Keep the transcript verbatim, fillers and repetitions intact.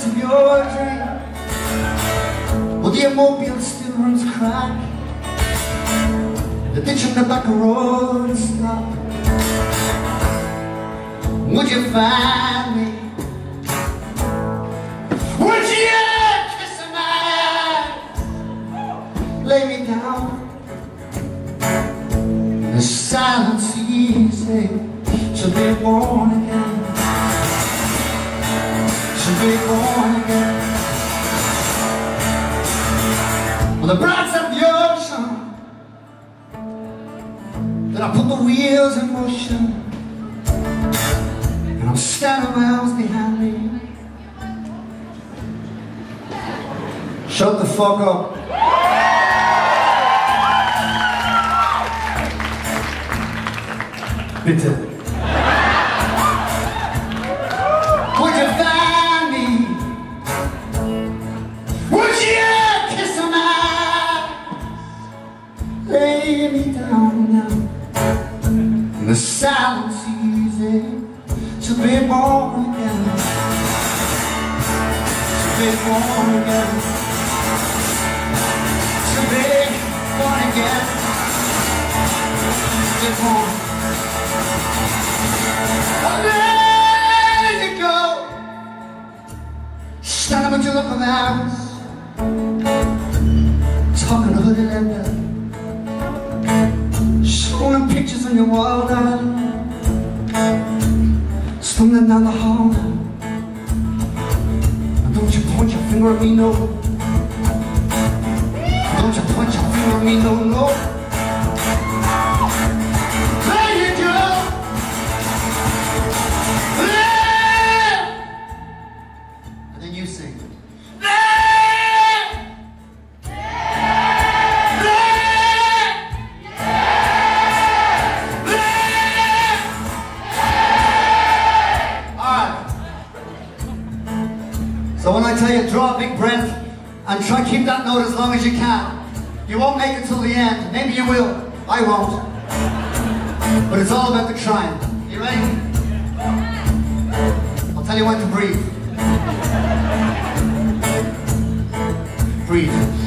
to your dream. Well, the automobile still runs crack. The ditch on the back road is stopped. Would you find me? Would you kiss my eyes? Lay me down. The silence easy, so be born again. Be born again. On the bright side of the ocean, then I put the wheels in motion, and I'm standing miles behind me. Shut the fuck up. Bitte. Lay me down now, in the silence easy, to be born again, to be born again, to be born again, to be born. I'm ready to go, standing between the clouds, talking to the lender. Showing pictures on your wall, darling. Stumbling down the hall. Don't you point your finger at me, no. Don't you point your finger at me, no, no. There you go. There. And then you sing. So when I tell you, draw a big breath and try to keep that note as long as you can. You won't make it till the end. Maybe you will. I won't. But it's all about the trying. You ready? I'll tell you when to breathe. Breathe.